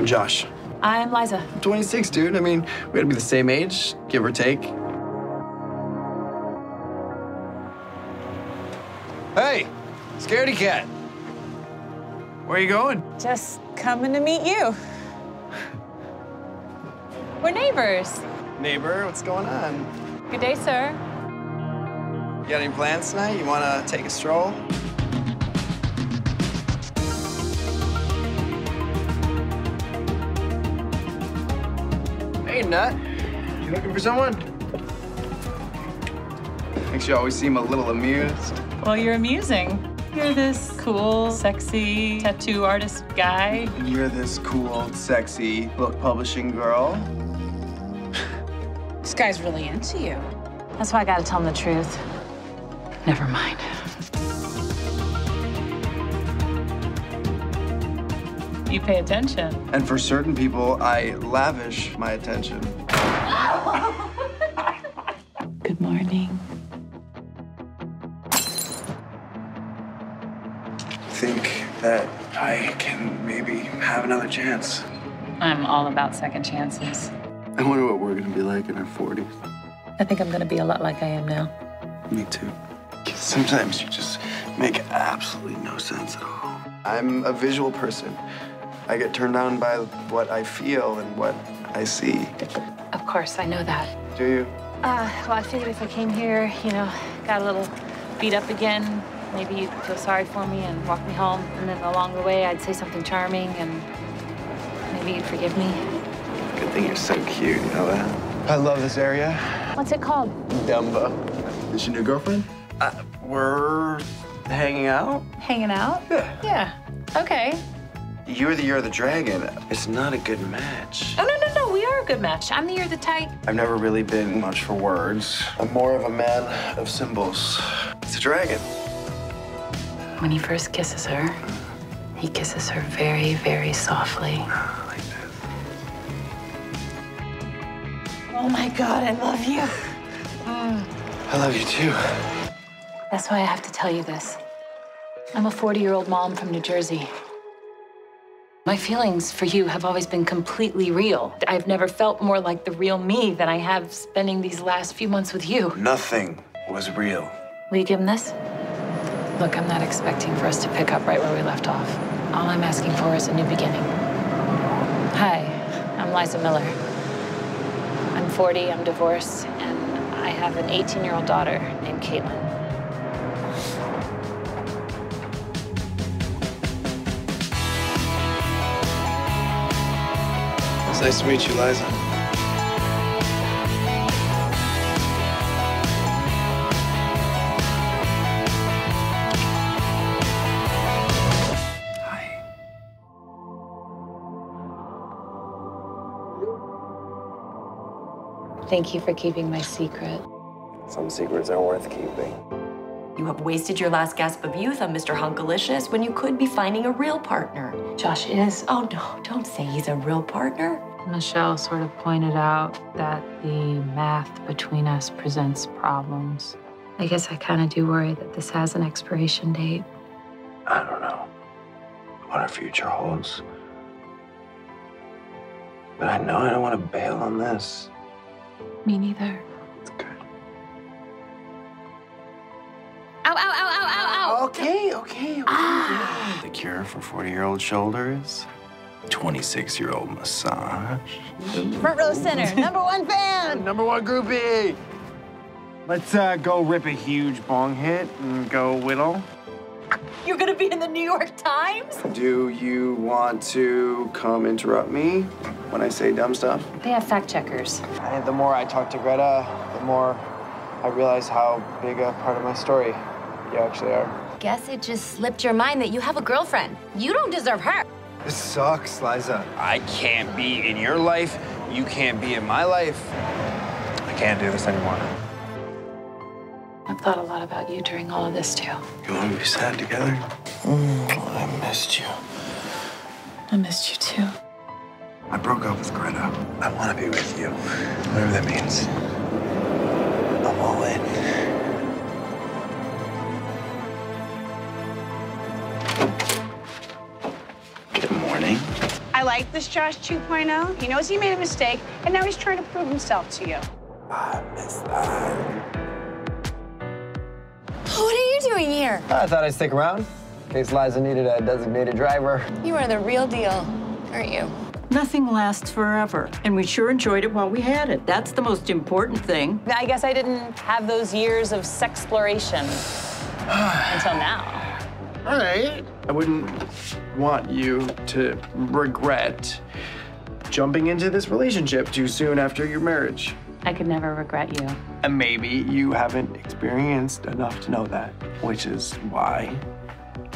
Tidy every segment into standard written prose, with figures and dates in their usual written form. I'm Josh. I'm Liza. I'm 26, dude. I mean, we gotta be the same age, give or take. Hey, scaredy cat. Where are you going? Just coming to meet you. We're neighbors. Neighbor, what's going on? Good day, sir. You got any plans tonight? You wanna take a stroll? Hey, nut. You looking for someone? Makes you always seem a little amused. Well, you're amusing. You're this cool, sexy tattoo artist guy. And you're this cool, sexy book publishing girl. This guy's really into you. That's why I gotta tell him the truth. Never mind. You pay attention. And for certain people, I lavish my attention. Good morning. I think that I can maybe have another chance. I'm all about second chances. I wonder what we're gonna be like in our 40s. I think I'm gonna be a lot like I am now. Me too. Sometimes you just make absolutely no sense at all. I'm a visual person. I get turned on by what I feel and what I see. Of course, I know that. Do you? Well, I figured if I came here, you know, got a little beat up again, maybe you'd feel sorry for me and walk me home. And then along the way, I'd say something charming and maybe you'd forgive me. Good thing you're so cute, you know that? I love this area. What's it called? Dumbo. Is your new girlfriend? We're hanging out. Hanging out? Yeah. Yeah. Okay. You're the year of the dragon. It's not a good match. Oh, no. We are a good match. I'm the year of the tiger. I've never really been much for words. I'm more of a man of symbols. It's a dragon. When he first kisses her, he kisses her very, very softly. Like this. Oh my God, I love you. I love you too. That's why I have to tell you this. I'm a 40-year-old mom from New Jersey. My feelings for you have always been completely real. I've never felt more like the real me than I have spending these last few months with you. Nothing was real. Will you give him this? Look, I'm not expecting for us to pick up right where we left off. All I'm asking for is a new beginning. Hi, I'm Liza Miller. I'm 40, I'm divorced, and I have an 18-year-old daughter named Kaitlyn. It's nice to meet you, Liza. Thank you for keeping my secret. Some secrets are worth keeping. You have wasted your last gasp of youth on Mr. Hunkalicious when you could be finding a real partner. Josh is. Oh, no, don't say he's a real partner. Michelle sort of pointed out that the math between us presents problems. I guess I kind of do worry that this has an expiration date. I don't know what our future holds. But I know I don't want to bail on this. Me neither. It's good. Ow. Okay. Ah. The cure for 40-year-old shoulders, 26-year-old massage. Front row center, #1 fan. #1 groupie. Let's go rip a huge bong hit and go whittle. You're gonna be in the New York Times? Do you want to come interrupt me when I say dumb stuff? They have fact checkers. And the more I talk to Greta, the more I realize how big a part of my story you actually are. Guess it just slipped your mind that you have a girlfriend. You don't deserve her. This sucks, Liza. I can't be in your life. You can't be in my life. I can't do this anymore. I've thought a lot about you during all of this, too. You want to be sad together? I missed you. I missed you, too. I broke up with Greta. I want to be with you, whatever that means. I'm all in. Good morning. I like this Josh 2.0. He knows he made a mistake, and now he's trying to prove himself to you. I miss that. What are you doing here? I thought I'd stick around in case Liza needed a designated driver. You are the real deal, aren't you? Nothing lasts forever, and we sure enjoyed it while we had it. That's the most important thing. I guess I didn't have those years of sexploration until now. All right. I wouldn't want you to regret jumping into this relationship too soon after your marriage. I could never regret you. And maybe you haven't experienced enough to know that, which is why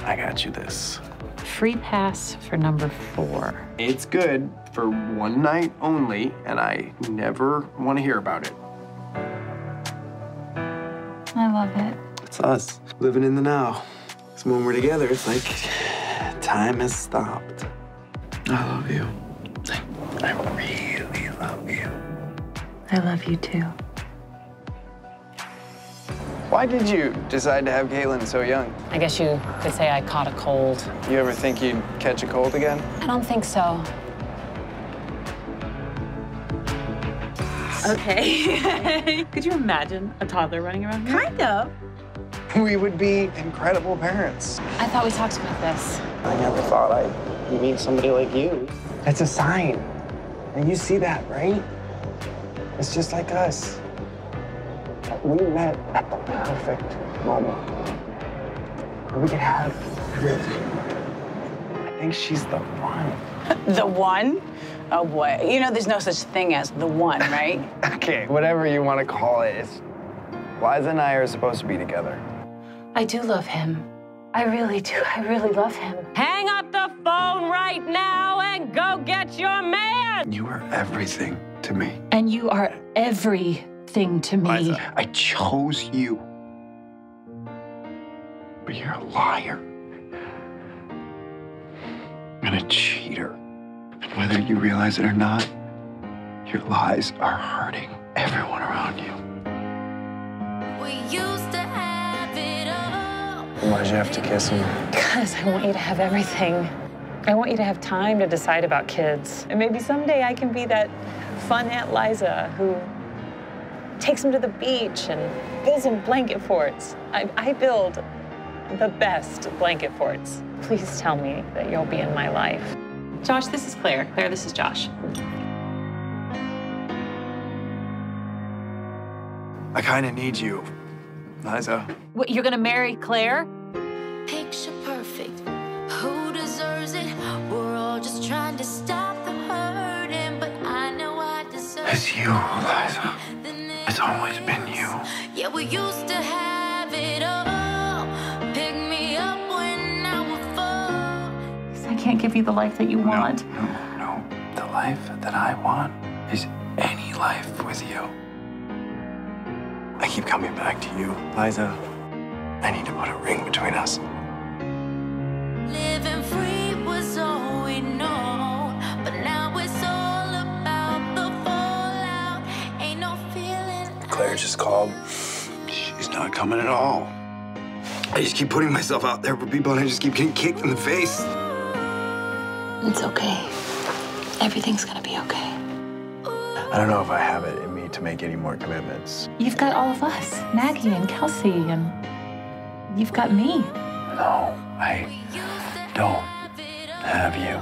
I got you this. Free pass for number 4. It's good for one night only, and I never want to hear about it. I love it. It's us, living in the now. So when we're together, it's like time has stopped. I love you. I really love you. I love you too. Why did you decide to have Kaylin so young? I guess you could say I caught a cold. You ever think you'd catch a cold again? I don't think so. Okay. Could you imagine a toddler running around here? Kind of. We would be incredible parents. I thought we talked about this. I never thought I'd meet somebody like you. That's a sign. And you see that, right? It's just like us. We met at the perfect moment. We could have everything. I think she's the one. The one? Oh boy. You know there's no such thing as the one, right? Okay, whatever you want to call it. It's Liza and I are supposed to be together. I do love him. I really do. I really love him. Hang up the phone right now and go get your man! You are everything to me. And you are everything to me. Liza, I chose you. But you're a liar. And a cheater. And whether you realize it or not, your lies are hurting everyone around you. We used to have it all. Why'd you have to kiss him? Because I want you to have everything. I want you to have time to decide about kids. And maybe someday I can be that fun Aunt Liza who takes him to the beach and builds him blanket forts. I build the best blanket forts. Please tell me that you'll be in my life. Josh, this is Claire. Claire, this is Josh. I kind of need you, Liza. What, you're gonna marry Claire? Picture perfect. Who deserves it? We're all just trying to stop the hurting, but I know I deserve it. It's you, Liza. It's always been you. Yeah, we used to have it all. Pick me up when I would fall. Because I can't give you the life that you want. No. The life that I want is any life with you. I keep coming back to you, Liza. I need to put a ring between us. Living free was all we know, but now it's all about the fallout. Ain't no Claire just called. She's not coming at all. I just keep putting myself out there for people, and I just keep getting kicked in the face. It's okay. Everything's gonna be okay. I don't know if I have it in me to make any more commitments. You've got all of us, Maggie and Kelsey, and you've got me. No, I don't have you.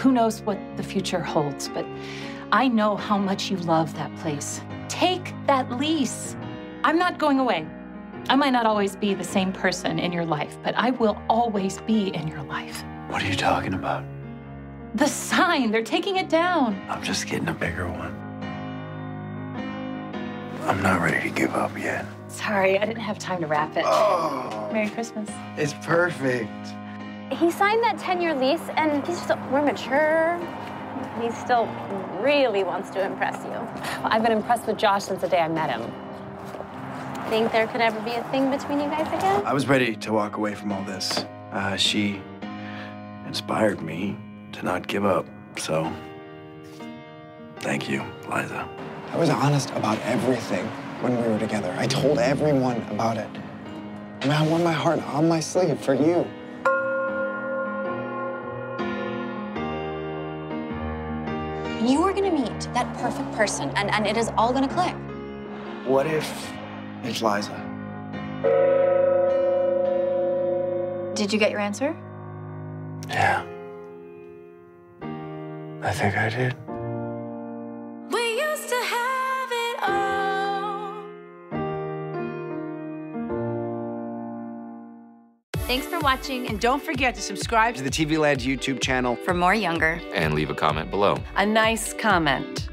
Who knows what the future holds, but I know how much you love that place. Take that lease. I'm not going away. I might not always be the same person in your life, but I will always be in your life. What are you talking about? The sign, they're taking it down. I'm just getting a bigger one. I'm not ready to give up yet. Sorry, I didn't have time to wrap it. Oh, Merry Christmas. It's perfect. He signed that 10-year lease, and he's just, we're mature. He still really wants to impress you. I've been impressed with Josh since the day I met him. Think there could ever be a thing between you guys again? I was ready to walk away from all this. She inspired me to not give up, so thank you, Liza. I was honest about everything when we were together. I told everyone about it. And I wore my heart on my sleeve for you. You are gonna meet that perfect person, and it is all gonna click. What if it's Liza? Did you get your answer? Yeah. I think I did. We used to have it all. Thanks for watching, and don't forget to subscribe to the TV Land YouTube channel for more Younger. And leave a comment below. A nice comment.